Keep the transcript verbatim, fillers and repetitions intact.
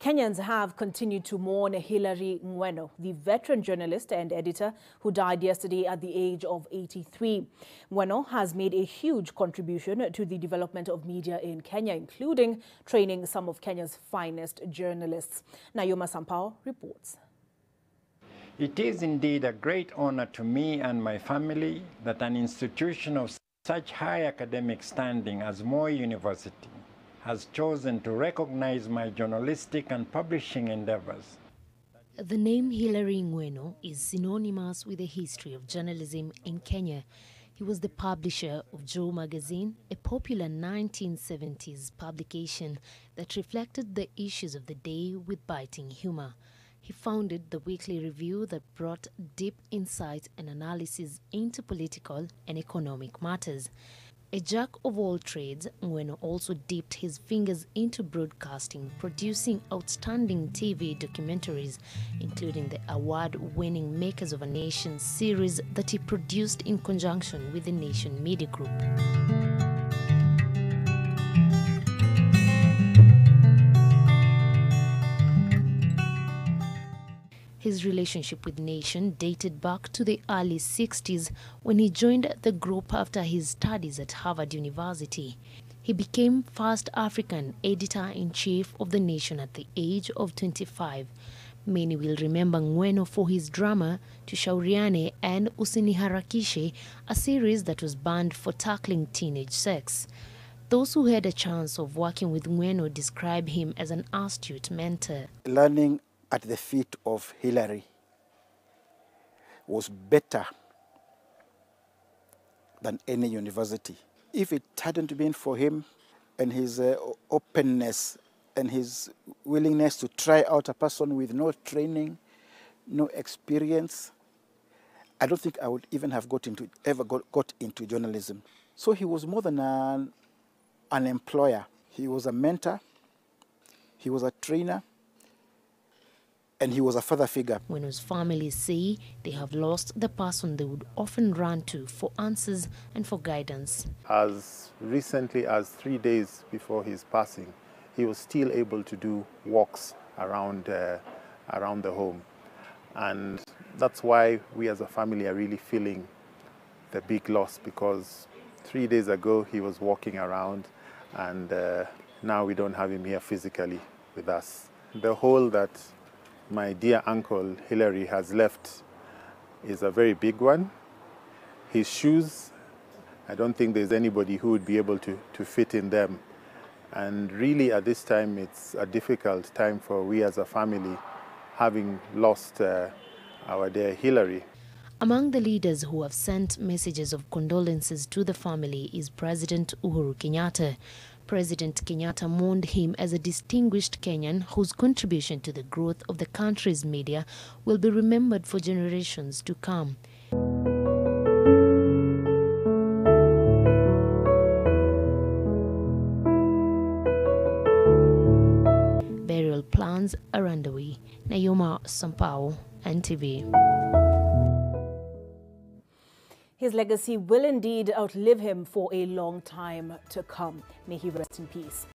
Kenyans have continued to mourn Hilary Ng'weno, the veteran journalist and editor who died yesterday at the age of eighty-three. Ng'weno has made a huge contribution to the development of media in Kenya, including training some of Kenya's finest journalists. Nayoma Sampao reports. It is indeed a great honor to me and my family that an institution of such high academic standing as Moi University has chosen to recognize my journalistic and publishing endeavors. The name Hilary Ng'weno is synonymous with the history of journalism in Kenya. He was the publisher of Joe Magazine, a popular nineteen seventies publication that reflected the issues of the day with biting humor. He founded the Weekly Review that brought deep insight and analysis into political and economic matters. A jack of all trades, Ng'weno also dipped his fingers into broadcasting, producing outstanding T V documentaries, including the award-winning Makers of a Nation series that he produced in conjunction with the Nation Media Group. His relationship with Nation dated back to the early sixties when he joined the group after his studies at Harvard University. He became first African editor-in-chief of the Nation at the age of twenty-five. Many will remember Ng'weno for his drama Tushauriane and Usini Harakishi, a series that was banned for tackling teenage sex. Those who had a chance of working with Ng'weno describe him as an astute mentor. Learning at the feet of Hilary was better than any university. If it hadn't been for him and his uh, openness and his willingness to try out a person with no training, no experience, I don't think I would even have got into, ever got, got into journalism. So he was more than an, an employer. He was a mentor, he was a trainer, and he was a father figure. When his family say they have lost the person they would often run to for answers and for guidance. As recently as three days before his passing, he was still able to do walks around, uh, around the home. And that's why we as a family are really feeling the big loss, because three days ago he was walking around and uh, now we don't have him here physically with us. The hole that my dear uncle Hilary has left is a very big one. His shoes, I don't think there's anybody who would be able to, to fit in them. And really at this time, it's a difficult time for we as a family, having lost uh, our dear Hilary. Among the leaders who have sent messages of condolences to the family is President Uhuru Kenyatta. President Kenyatta mourned him as a distinguished Kenyan whose contribution to the growth of the country's media will be remembered for generations to come. Burial plans are underway. Nayoma Sampao, N T V. His legacy will indeed outlive him for a long time to come. May he rest in peace.